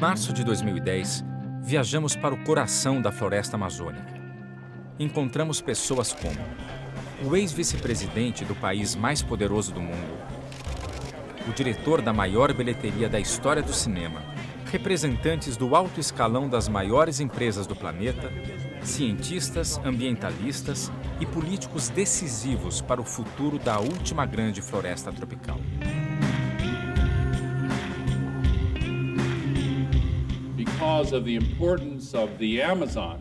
março de 2010, viajamos para o coração da floresta amazônica. Encontramos pessoas como o ex-vice-presidente do país mais poderoso do mundo, o diretor da maior bilheteria da história do cinema, representantes do alto escalão das maiores empresas do planeta, cientistas, ambientalistas e políticos decisivos para o futuro da última grande floresta tropical. Because of the importance of the Amazon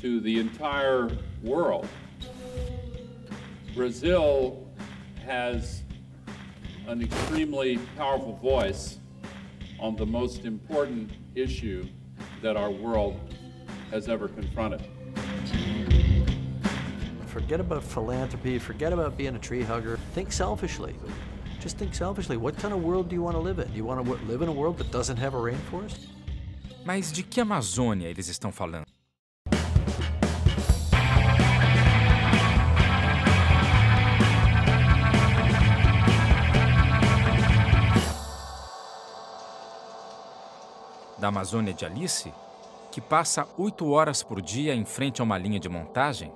to the entire world, Brazil has an extremely powerful voice on the most important issue that our world has ever confronted. Forget about philanthropy, forget about being a tree hugger. Think selfishly. Just think selfishly. What kind of world do you want to live in? Do you want to live in a world that doesn't have a rainforest? Mas de que Amazônia eles estão falando? Da Amazônia de Alice, que passa 8 horas por dia em frente a uma linha de montagem?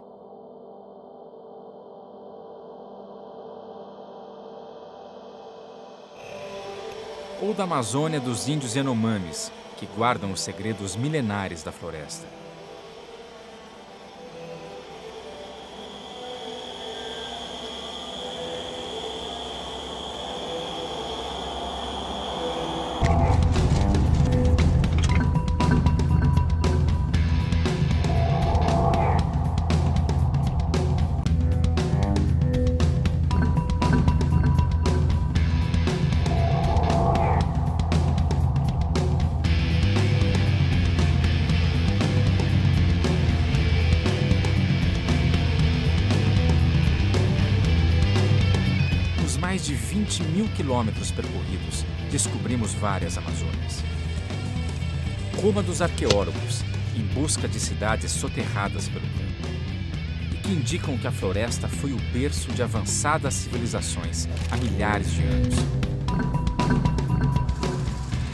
Ou da Amazônia dos índios Yanomamis, que guardam os segredos milenares da floresta? Mais de 20 mil quilômetros percorridos, descobrimos várias Amazônias. Rumo dos arqueólogos, em busca de cidades soterradas pelo tempo, e que indicam que a floresta foi o berço de avançadas civilizações há milhares de anos.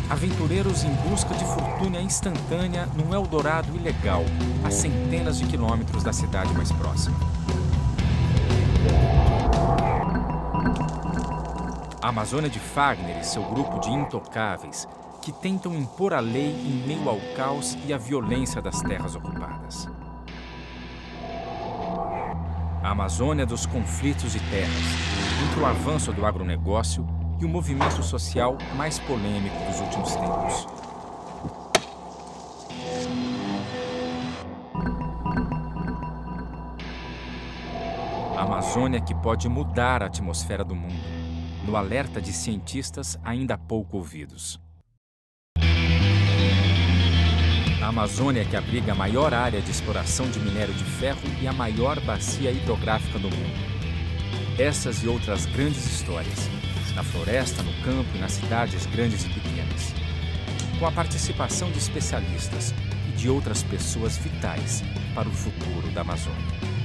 Aventureiros em busca de fortuna instantânea num Eldorado ilegal, a centenas de quilômetros da cidade mais próxima. A Amazônia de Fagner e seu grupo de intocáveis, que tentam impor a lei em meio ao caos e à violência das terras ocupadas. A Amazônia dos conflitos de terras, entre o avanço do agronegócio e o movimento social mais polêmico dos últimos tempos. A Amazônia que pode mudar a atmosfera do mundo, no alerta de cientistas ainda pouco ouvidos. A Amazônia que abriga a maior área de exploração de minério de ferro e a maior bacia hidrográfica do mundo. Essas e outras grandes histórias, na floresta, no campo e nas cidades grandes e pequenas, com a participação de especialistas e de outras pessoas vitais para o futuro da Amazônia.